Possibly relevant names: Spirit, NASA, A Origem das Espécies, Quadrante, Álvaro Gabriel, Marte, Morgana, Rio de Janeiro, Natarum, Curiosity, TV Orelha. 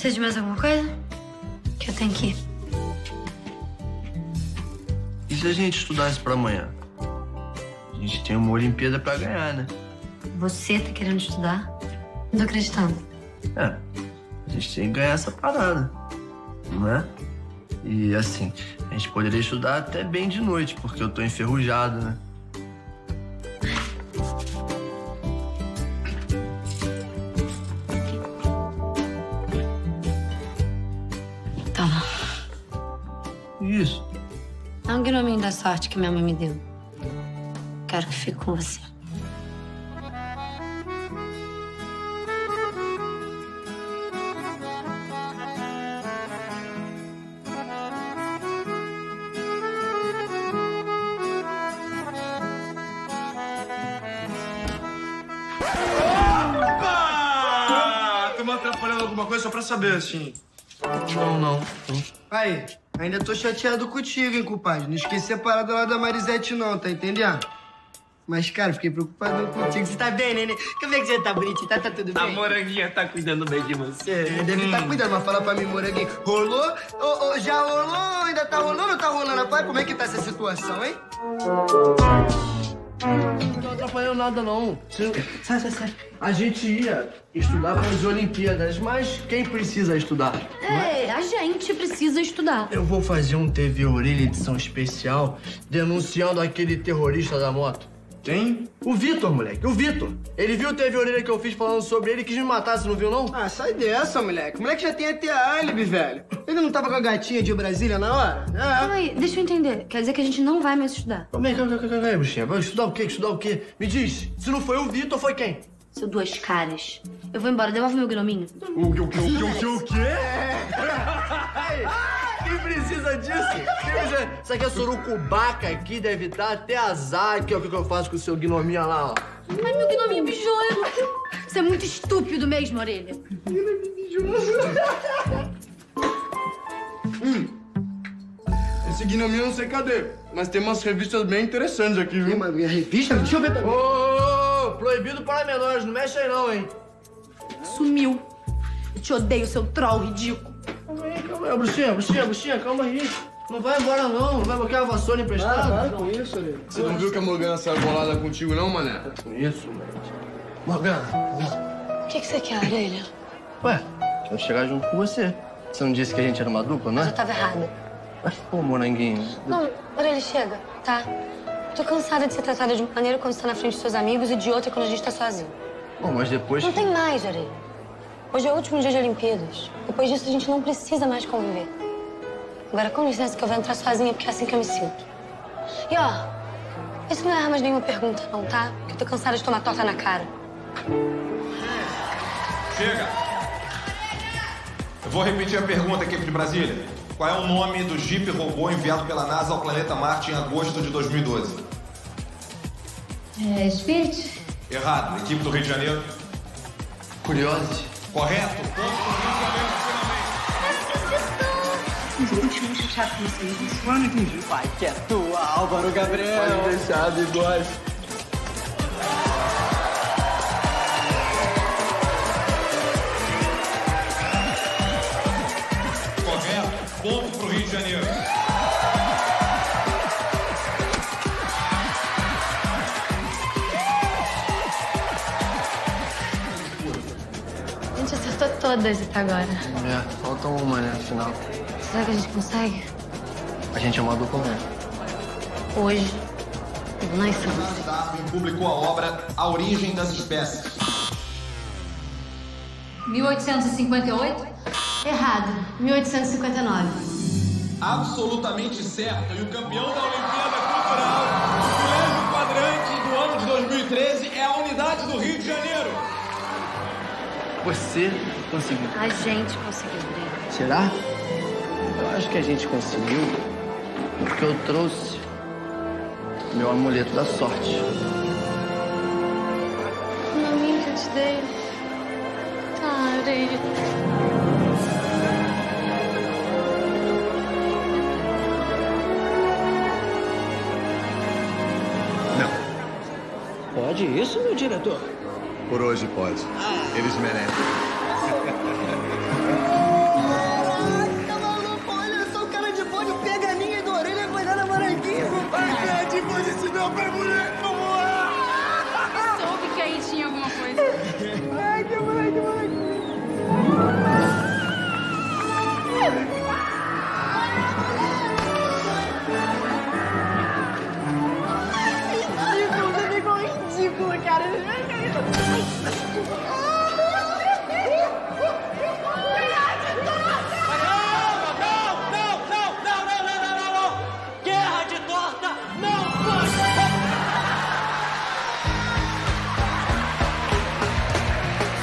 Precisa de mais alguma coisa? Que eu tenho que ir. E se a gente estudasse pra amanhã? A gente tem uma Olimpíada pra ganhar, né? Você tá querendo estudar? Não tô acreditando. É, a gente tem que ganhar essa parada, não é? E assim, a gente poderia estudar até bem de noite, porque eu tô enferrujado, né? Toma. Isso. É um gnominho da sorte que minha mãe me deu. Quero que fique com você. Alguma coisa só pra saber, assim. Não. Aí, ainda tô chateado contigo, hein, compadre. Não esqueci a parada lá da Marisete, não, tá entendendo? Mas, cara, fiquei preocupado contigo. Você tá bem, né? Como é que você tá, bonitinho? Tá tudo bem? A Moranguinha tá cuidando bem de você. É, deve estar cuidando, mas fala pra mim, Moranguinha. Rolou? Já rolou? Ainda tá rolando ou tá rolando? Rapaz, como é que tá essa situação, hein? Não tô atrapalhando nada, não. Sai. A gente ia estudar para as Olimpíadas, mas quem precisa estudar? É, a gente precisa estudar. Eu vou fazer um TV Orelha edição especial denunciando aquele terrorista da moto. Quem? O Vitor, moleque. O Vitor. Ele viu o TV Orelha que eu fiz falando sobre ele e quis me matar. Você não viu, não? Ah, sai dessa, moleque. O moleque já tem até álibi, velho. Ele não tava com a gatinha de Brasília na hora? Ah. Calma aí, deixa eu entender. Quer dizer que a gente não vai mais estudar? Calma aí, buchinha. Vai estudar o quê? Me diz, se não foi o Vitor, foi quem? Seu duas caras. Eu vou embora. Devolve meu grominho. O quê? Quem precisa disso? Isso aqui é surucubaca aqui, deve estar até azar, que é o que eu faço com o seu gnominha lá, ó. Mas meu gnominho bijoiro. Você é muito estúpido mesmo, Orelha. Gnominho bijoiro. Esse gnominho eu não sei cadê, mas tem umas revistas bem interessantes aqui, viu? Tem uma minha revista? Deixa eu ver também. Proibido para menores, não mexe aí não, hein? Sumiu. Eu te odeio, seu troll ridículo. Calma aí, bruxinha, calma aí. Não vai embora, não. Vai bloquear a vassoura emprestada? Para com isso, Orelha. Você não viu que a Morgana saiu bolada contigo, não, mané? Com isso, moleque. Morgana. O que você quer, Orelha? Ué, quero chegar junto com você. Você não disse que a gente era uma dupla, né? Mas eu tava errada. Mas, pô, Moranguinho... Não, Orelha, chega, tá? Tô cansada de ser tratada de uma maneira quando você tá na frente dos seus amigos e de outra quando a gente tá sozinho. Bom, mas depois... Não tem mais, Orelha. Hoje é o último dia de Olimpíadas. Depois disso, a gente não precisa mais conviver. Agora, com licença, que eu vou entrar sozinha, porque é assim que eu me sinto. E, ó, isso não é mais nenhuma pergunta, não, tá? Porque eu tô cansada de tomar torta na cara. Chega! Vou repetir a pergunta, equipe de Brasília. Qual é o nome do Jeep robô enviado pela NASA ao planeta Marte em agosto de 2012? É... Spirit? Errado. Equipe do Rio de Janeiro? Curiosity. Correto. Ponto pro Rio de Janeiro, finalmente. Gente, muito chato com vocês. Eu não entendi. Vai que é tua, Álvaro Gabriel. Pode deixar, bigode. Ponto pro Rio de Janeiro. A gente acertou todas até agora. É, falta uma, né, no final. Será que a gente consegue? A gente é uma dupla mesmo. Hoje, nós somos. Natarum publicou a obra A Origem das Espécies. 1858? Errado. 1859. Absolutamente certo. E o campeão da Olimpíada Cultural, o quadrante do ano de 2013, é a unidade do Rio de Janeiro. Você conseguiu. A gente conseguiu, Breno. Será? Eu acho que a gente conseguiu porque eu trouxe meu amuleto da sorte. Não me que eu te dei. Orelha. Pode isso, meu diretor? Por hoje pode. Eles merecem.